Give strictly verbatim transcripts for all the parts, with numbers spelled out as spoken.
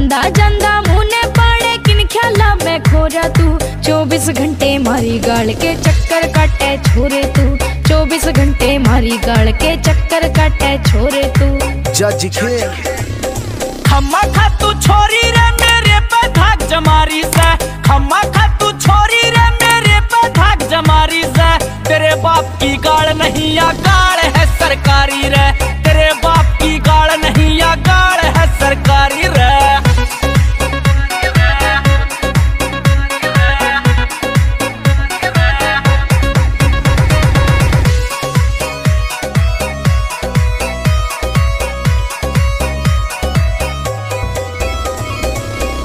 जंदा जंदा मुने पाने किन ख्याला में खो जा तू। चौबीस घंटे मारी गाल के चक्कर काटे छोरे तू। चौबीस घंटे मारी गाल के चक्कर काटे छोरे तू। जज खेल खम्मा खा तू छोरी रे मेरे पे धाक जमारी से। खम्मा खा तू छोरी रे मेरे पे धाक जमारी से। तेरे बाप की गाल नहीं या गाल है सरकारी रे। तेरे बाप की गाल नहीं या गाल है सरकारी रे।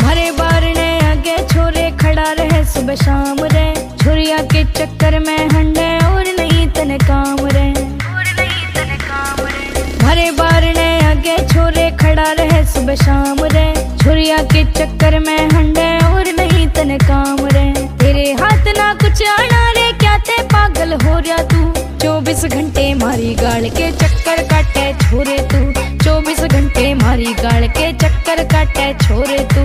हरे बार ने आगे छोरे खड़ा रहे सुबह शाम रे। छुरिया के चक्कर में हंडे और नहीं तने काम रे। हरे बार ने आगे छोरे खड़ा रहे सुबह शाम रे। छुरिया के चक्कर में हंडे और नहीं तने काम रे। तेरे हाथ ना कुछ आना रे क्या ते पागल हो रहा तू। चौबीस घंटे मारी गाल के चक्कर काटे छोरे तू। चौबीस घंटे मारी गाल के चक्कर काटे छोरे तू।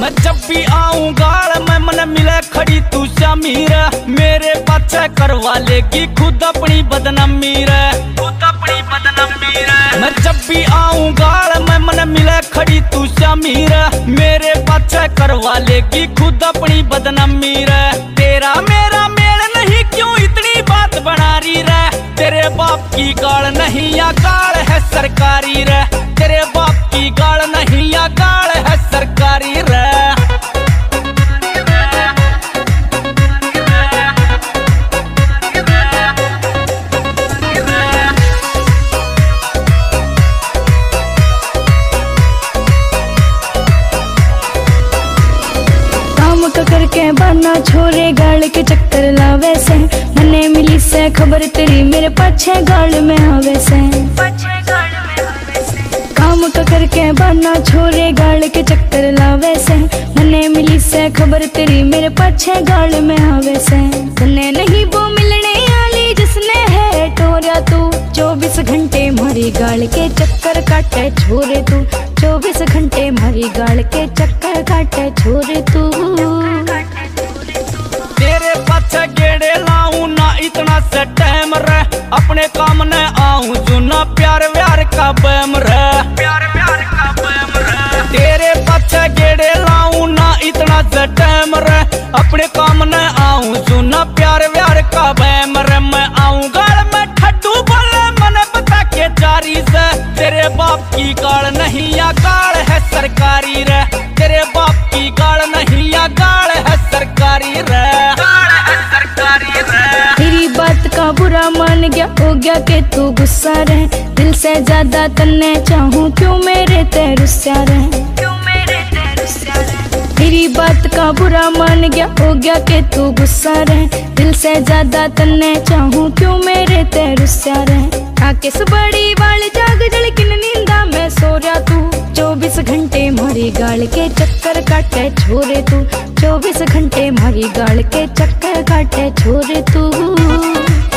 मैं जब भी आऊंगा मैं मन मिले खड़ी तू शामीरा। मेरे पाछे करवा लेगी खुद अपनी बदनामी रे। खुद अपनी बदनामी रे। मैं जब भी आऊंगा मैं मन मिले खड़ी तू शामीरा। मेरे पाछे करवा लेगी खुद अपनी बदनामी रे। तेरा मेरा मेल नहीं क्यों इतनी बात बना रही रे। तेरे बाप की गाल नहीं या गाल है सरकारी रे। तेरे बाप की गाल नहीं या गाल है सरकारी रे। करके बना छोरे गाल के चक्कर लावे से। मने मिली से खबर तेरी मेरे पाछे गाल में आवे से। काम का करके बना छोरे गाल के चक्कर लावे से। मने मिली से खबर तेरी मेरे पाछे गाल में आवे से। तने नहीं वो मिलने वाली जिसने है टोरा तू। चौबीस घंटे मारी गाल के चक्कर काटे छोरे तू। चौबीस घंटे मारी गाल के चक्कर काटे छोरे तू। तेरे पाछे गेड़े लाऊं ना इतना से टाइम रे। अपने काम न आऊं जो ना प्यार व्यार का बैम रे। प्यार व्यार का बैम रे। तेरे पाछे गेड़े लाऊं ना इतना से टाइम रे। अपने काम न आऊं जो ना प्यार व्यार का बैम रे। मैं आऊंगा मैं ठट्टू बोले मन बता के जारी से। तेरे बाप की गाल नहीं या गाल है सरकारी रे। तेरे बाप की गाल नहीं या गाल है सरकारी रे। गाल है सरकारी रे। तेरी बात का बुरा मान गया हो गया के तू गुस्सा रे। दिल से ज्यादा तन्ने चाहूं क्यों मेरे ते रुस्सा रे। क्यों मेरे ते रुस्सा रे। तेरी बात का बुरा मान गया हो गया के तू गुस्सा रे। दिल से ज्यादा तन्ने चाहूं क्यों मेरे ते रुस्सा रे। किस बड़ी वाले जाग जल किन नींदा मैं सो रहा तू। चौबीस घंटे मारी गाल के चक्कर काटे छोरे तू। चौबीस घंटे मारी गाल के चक्कर काटे छोरे तू।